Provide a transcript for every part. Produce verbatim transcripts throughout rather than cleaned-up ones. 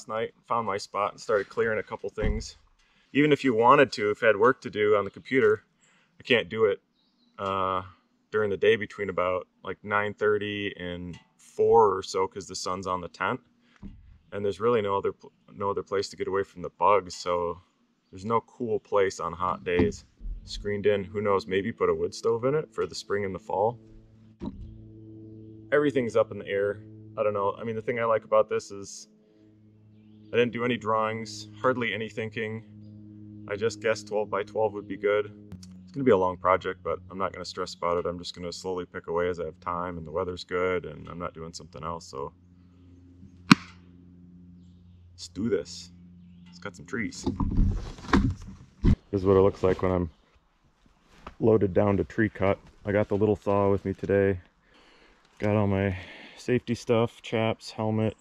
last night, found my spot and started clearing a couple things. Even if you wanted to, if I had work to do on the computer, I can't do it uh, during the day between about like nine thirty and four or so, because the sun's on the tent. And there's really no other no other place to get away from the bugs, so there's no cool place on hot days. Screened in, who knows, maybe put a wood stove in it for the spring and the fall. Everything's up in the air. I don't know. I mean, the thing I like about this is I didn't do any drawings, hardly any thinking. I just guessed twelve by twelve would be good. It's gonna be a long project, but I'm not gonna stress about it. I'm just gonna slowly pick away as I have time and the weather's good and I'm not doing something else, so. Let's do this. Let's cut some trees. This is what it looks like when I'm loaded down to tree cut. I got the little thaw with me today. Got all my safety stuff, chaps, helmet,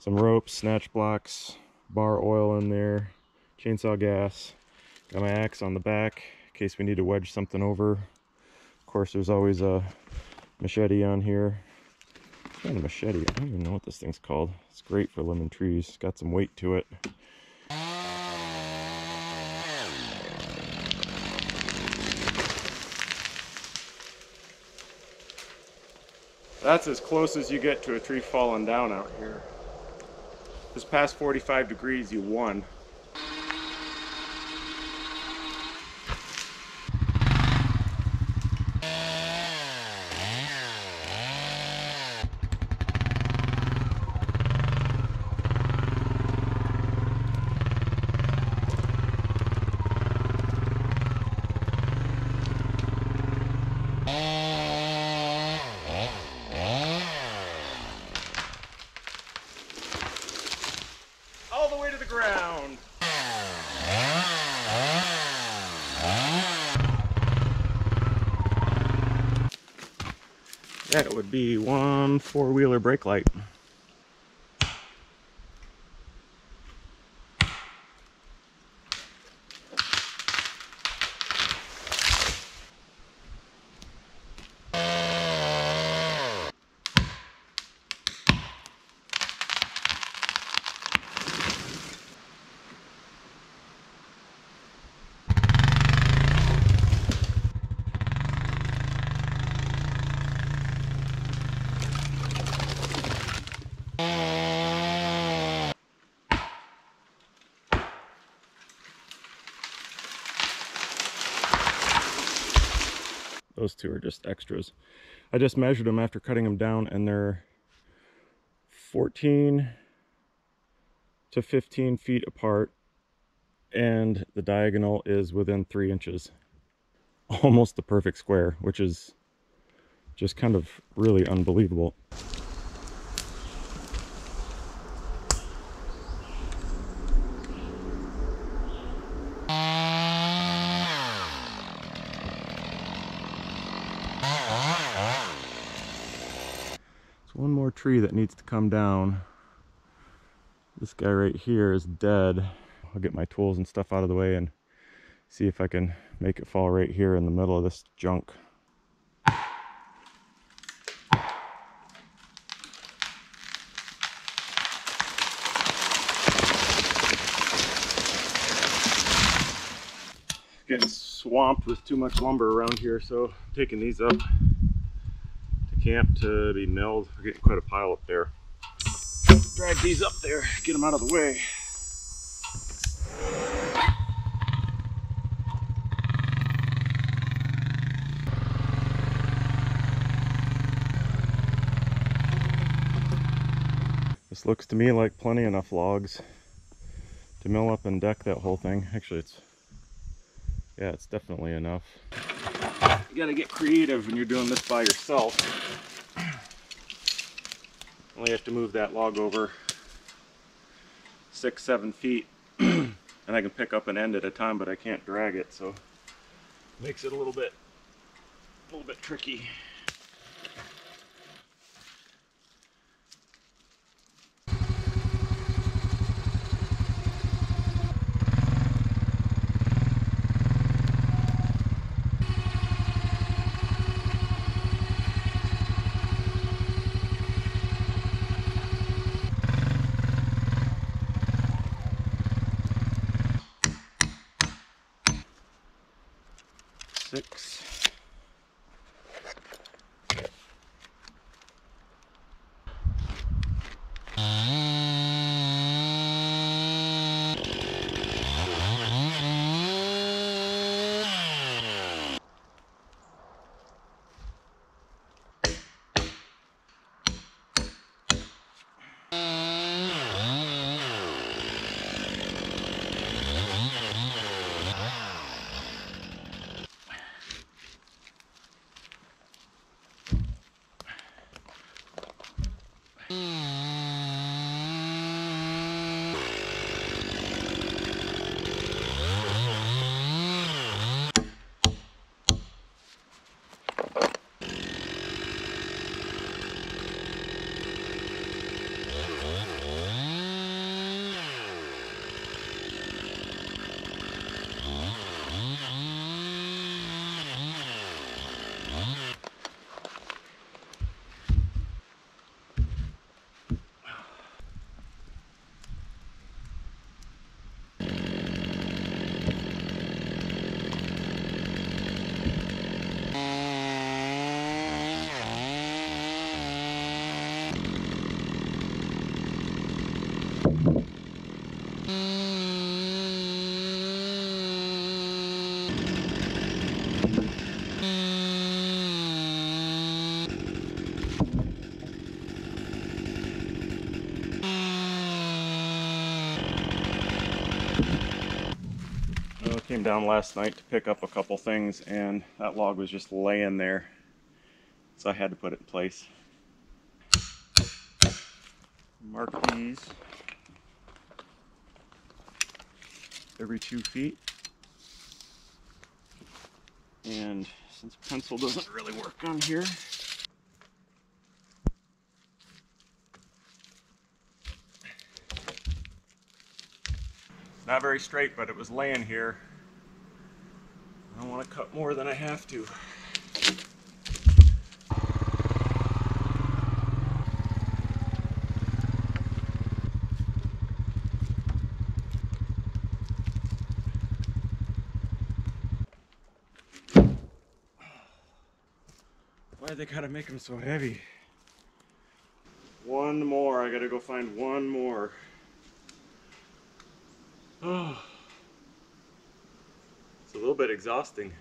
some ropes, snatch blocks, bar oil in there, chainsaw gas. Got my axe on the back in case we need to wedge something over. Of course, there's always a machete on here. What kind of machete? I don't even know what this thing's called. It's great for limbing trees. It's got some weight to it. That's as close as you get to a tree falling down out here. This past forty-five degrees, you won. Ground. That would be one four-wheeler brake light. Those two are just extras. I just measured them after cutting them down and they're fourteen to fifteen feet apart and the diagonal is within three inches. Almost the perfect square, which is just kind of really unbelievable. One more tree that needs to come down. This guy right here is dead. I'll get my tools and stuff out of the way and see if I can make it fall right here in the middle of this junk. Getting swamped with too much lumber around here, so I'm taking these up camp to be milled. We're getting quite a pile up there. Drag these up there, get them out of the way. This looks to me like plenty enough logs to mill up and deck that whole thing. Actually, it's, yeah, it's definitely enough. You gotta get creative when you're doing this by yourself. Only have to move that log over six, seven feet, and I can pick up an end at a time, but I can't drag it, so makes it a little bit, a little bit tricky. six. Came down last night to pick up a couple things, and that log was just laying there, so I had to put it in place. Mark these every two feet, and since pencil doesn't really work on here, not very straight, but it was laying here. I don't want to cut more than I have to. Why they gotta make them so heavy? One more. I gotta go find one more. Oh. It's a little bit exhausting.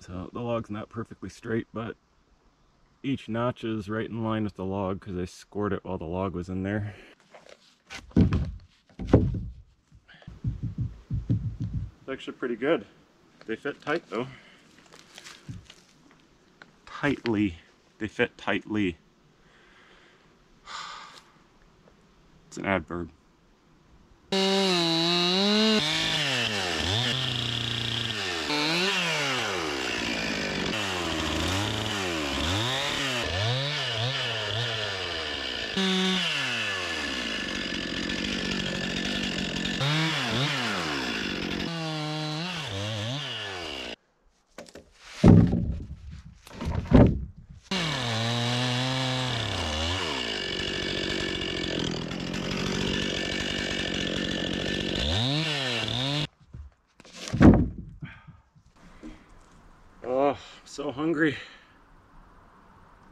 So the log's not perfectly straight, but each notch is right in line with the log because I scored it while the log was in there. It's actually pretty good. They fit tight though. Tightly. They fit tightly. It's an adverb. so hungry,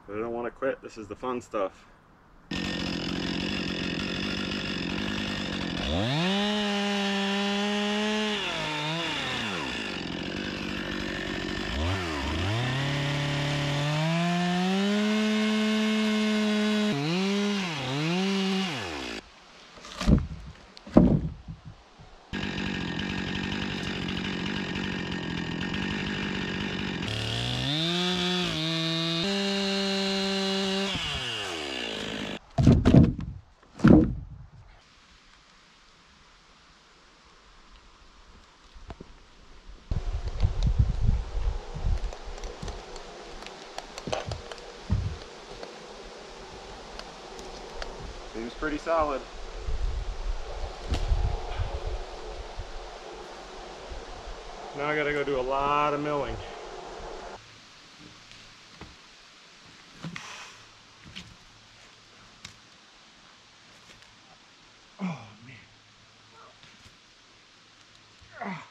but I don't want to quit. This is the fun stuff. Seems pretty solid. Now I gotta go do a lot of milling. Oh man. Ah.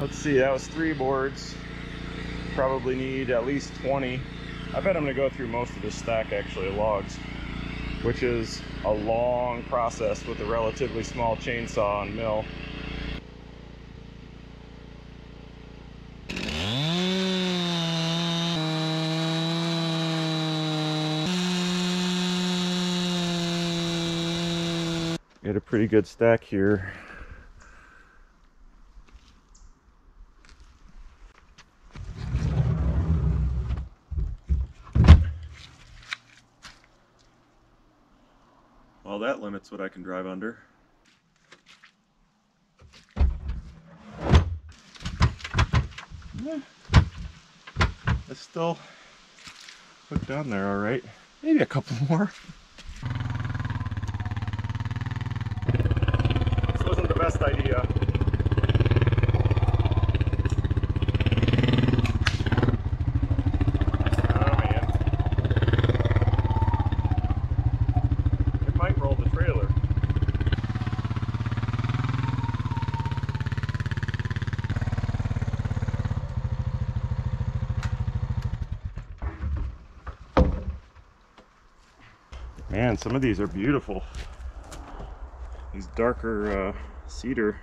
Let's see, that was three boards. Probably need at least twenty. I bet I'm gonna go through most of this stack actually of logs, which is a long process with a relatively small chainsaw and mill. Got a pretty good stack here. Well, that limits what I can drive under. Yeah. It's still put down there all right. Maybe a couple more. This wasn't the best idea. Man, some of these are beautiful. These darker uh, cedar.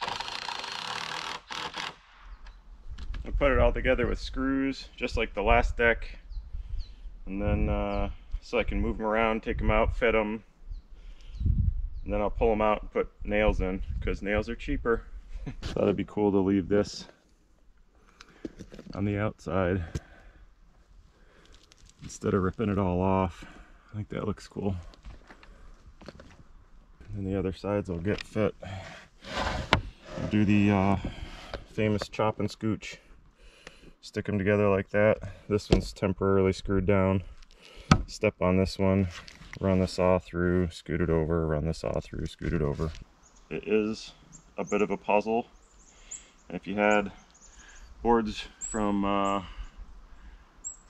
I put it all together with screws, just like the last deck. And then, uh, so I can move them around, take them out, fit them. And then I'll pull them out and put nails in, because nails are cheaper. Thought it'd be cool to leave this on the outside, instead of ripping it all off. I think that looks cool. And the other sides will get fit. I'll do the uh, famous chop and scooch. Stick them together like that. This one's temporarily screwed down. Step on this one, run the saw through, scoot it over, run the saw through, scoot it over. It is a bit of a puzzle. And if you had boards from uh,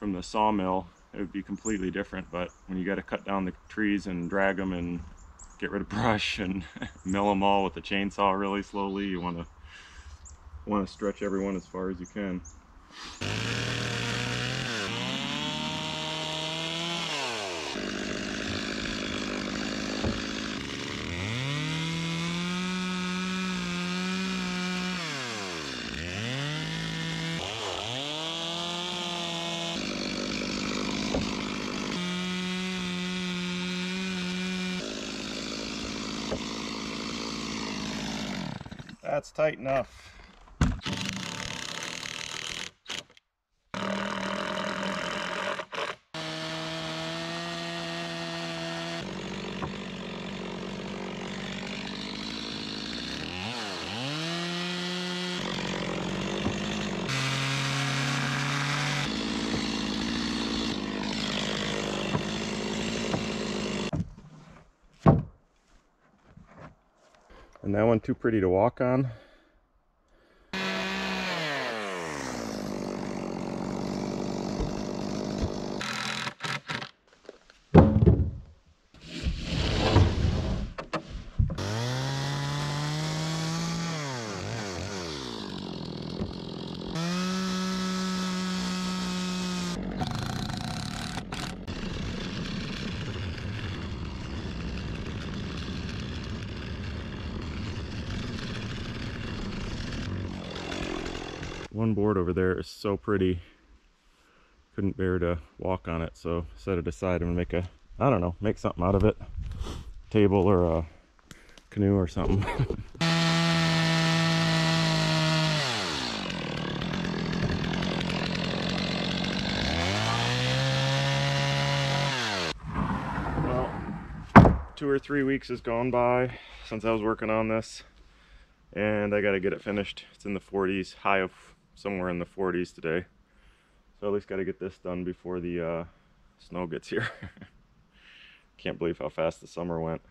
from the sawmill, it would be completely different, but when you got to cut down the trees and drag them and get rid of brush and mill them all with the chainsaw really slowly, you want to want to stretch everyone as far as you can. That's tight enough. And that one too pretty to walk on. One board over there is so pretty, couldn't bear to walk on it, so set it aside and make a, I don't know, make something out of it. Table or a canoe or something. Well, two or three weeks has gone by since I was working on this, and I gotta get it finished. It's in the forties, high of somewhere in the forties today, so at least got to get this done before the uh, snow gets here. Can't believe how fast the summer went.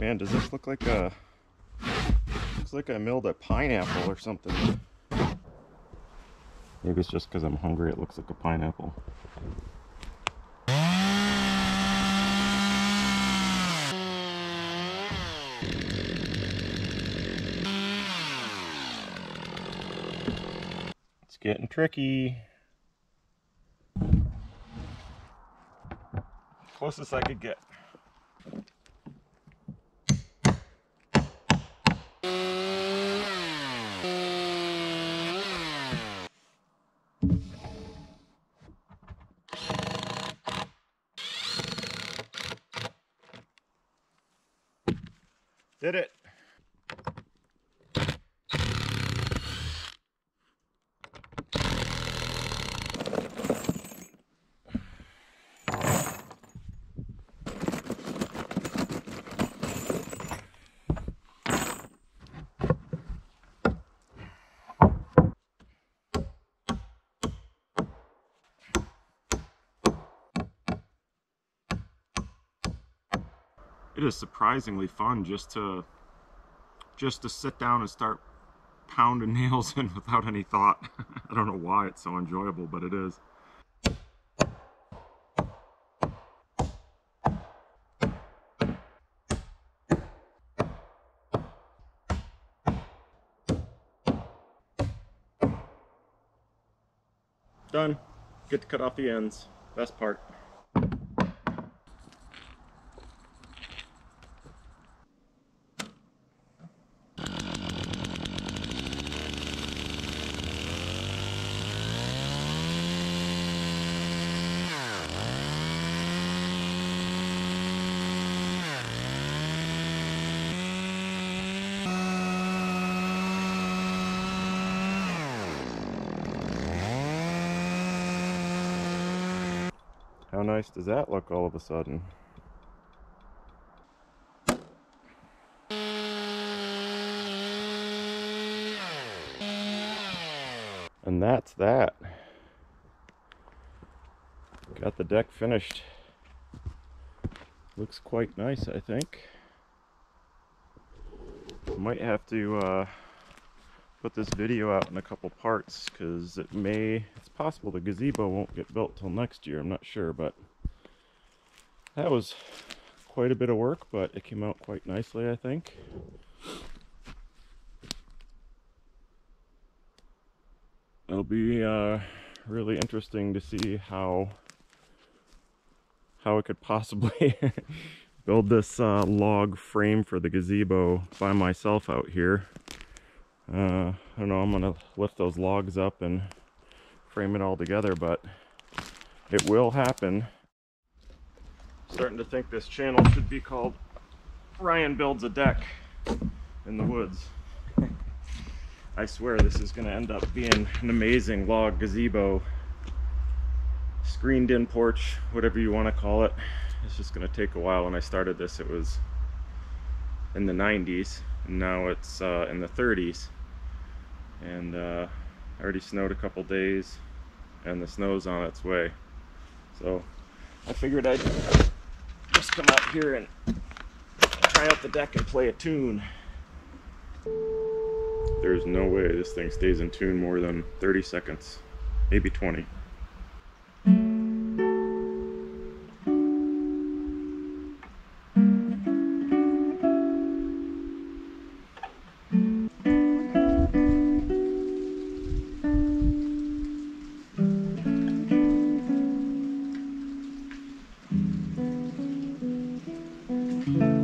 Man, does this look like a looks like I milled a pineapple or something. Maybe it's just because I'm hungry it looks like a pineapple. Getting tricky. Closest I could get. Did it. It is surprisingly fun just to just to sit down and start pounding nails in without any thought. I don't know why it's so enjoyable, but it is. Done. Get to cut off the ends. Best part. How nice does that look all of a sudden? And that's that. Got the deck finished. Looks quite nice, I think. Might have to uh, put this video out in a couple parts, because it may it's possible the gazebo won't get built till next year. I'm not sure, but that was quite a bit of work, but it came out quite nicely, I think. It'll be uh really interesting to see how how I could possibly build this uh log frame for the gazebo by myself out here. Uh, I don't know, I'm gonna lift those logs up and frame it all together, but it will happen. Starting to think this channel should be called Ryan Builds a Deck in the Woods. I swear this is gonna end up being an amazing log gazebo, screened in porch, whatever you want to call it. It's just gonna take a while. When I started this, it was in the nineties, and now it's uh, in the thirties. And uh, already snowed a couple days and the snow's on its way, so I figured I'd just come out here and try out the deck and play a tune. There's no way this thing stays in tune more than thirty seconds, maybe twenty. Mm-hmm.